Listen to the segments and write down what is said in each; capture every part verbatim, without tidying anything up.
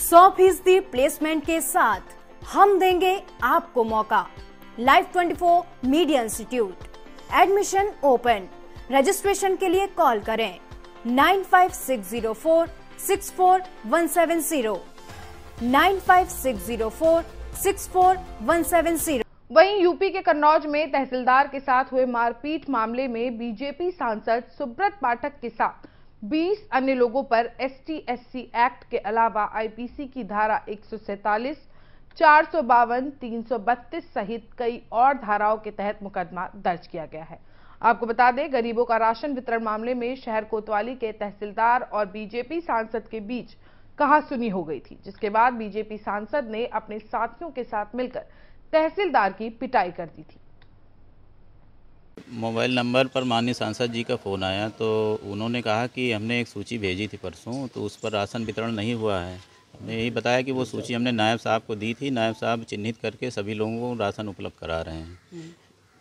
सौ फीसदी प्लेसमेंट के साथ हम देंगे आपको मौका। लाइफ चौबीस media institute, admission open. Registration के लिए कॉल करें nine five six zero four six four one seven zero, nine five six zero four six four one seven zero. वहीं यूपी के कन्नौज में तहसीलदार के साथ हुए मारपीट मामले में बीजेपी सांसद सुब्रत पाठक के साथ बीस अन्य लोगों पर एसटी एससी एक्ट के अलावा आईपीसी की धारा एक सौ सैंतालीस, चार सौ बावन, तीन सौ बत्तीस सहित कई और धाराओं के तहत मुकदमा दर्ज किया गया है। आपको बता दें, गरीबों का राशन वितरण मामले में शहर कोतवाली के तहसीलदार और बीजेपी सांसद के बीच कहासुनी हो गई थी, जिसके बाद बीजेपी सांसद ने अपने साथियों के साथ मिलकर तहसीलदार की पिटाई कर दी थी। मोबाइल नंबर पर माननीय सांसद जी का फ़ोन आया तो उन्होंने कहा कि हमने एक सूची भेजी थी परसों, तो उस पर राशन वितरण नहीं हुआ है। हमने यही बताया कि वो सूची हमने नायब साहब को दी थी, नायब साहब चिन्हित करके सभी लोगों को राशन उपलब्ध करा रहे हैं।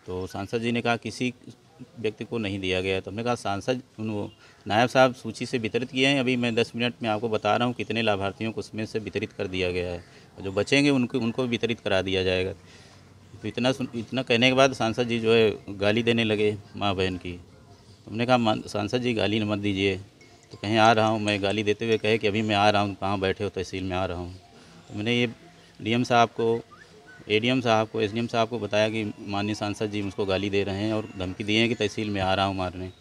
तो सांसद जी ने कहा किसी व्यक्ति को नहीं दिया गया। तो हमने कहा सांसद नायब साहब सूची से वितरित किए हैं, अभी मैं दस मिनट में आपको बता रहा हूँ कितने लाभार्थियों को उसमें से वितरित कर दिया गया है, जो बचेंगे उनको उनको वितरित करा दिया जाएगा। तो इतना इतना कहने के बाद सांसद जी जो है गाली देने लगे माँ बहन की। हमने कहा सांसद जी गाली मत दीजिए। तो कहें आ रहा हूँ, मैं गाली देते हुए कहे कि अभी मैं आ रहा हूँ, कहाँ बैठे हो, तहसील में आ रहा हूँ। तो मैंने ये डीएम साहब को, एडीएम साहब को, एसडीएम साहब को बताया कि माननीय सांसद जी मुझको गाली दे रहे हैं और धमकी दिए हैं कि तहसील में आ रहा हूँ मारने।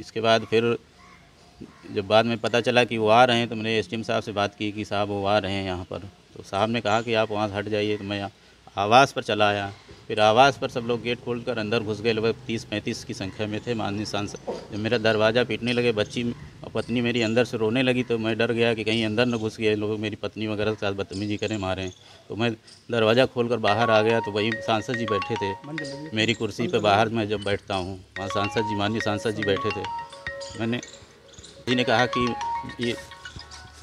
इसके बाद फिर जब बाद में पता चला कि वो आ रहे हैं तो मैंने एसडीएम साहब से बात की कि साहब वो आ रहे हैं यहाँ पर। तो साहब ने कहा कि आप वहाँ से हट जाइए। तो मैं आवास पर चला आया, फिर आवास पर सब लोग गेट खोल कर अंदर घुस गए। लगभग तीस पैंतीस की संख्या में थे माननीय सांसद। जब मेरा दरवाज़ा पीटने लगे, बच्ची और पत्नी मेरी अंदर से रोने लगी, तो मैं डर गया कि कहीं अंदर न घुस गए लोग, मेरी पत्नी वगैरह के साथ बदतमीजी करें, मारें। तो मैं दरवाज़ा खोल कर बाहर आ गया तो वहीं सांसद जी बैठे थे मेरी कुर्सी पर। बाहर मैं जब बैठता हूँ वहाँ सांसद जी, माननीय सांसद जी बैठे थे। मैंने जी ने कहा कि ये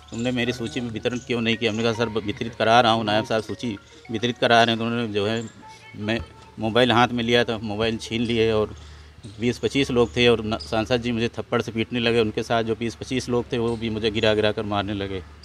तुमने मेरी सूची में वितरण क्यों नहीं किया। हमने कहा सर वितरित करा रहा हूँ, नायब साहब सूची वितरित करा रहे हैं। तो उन्होंने जो है मैं मोबाइल हाथ में लिया तो मोबाइल छीन लिए और बीस पच्चीस लोग थे। और सांसद जी मुझे थप्पड़ से पीटने लगे, उनके साथ जो बीस पच्चीस लोग थे वो भी मुझे गिरा गिरा कर मारने लगे।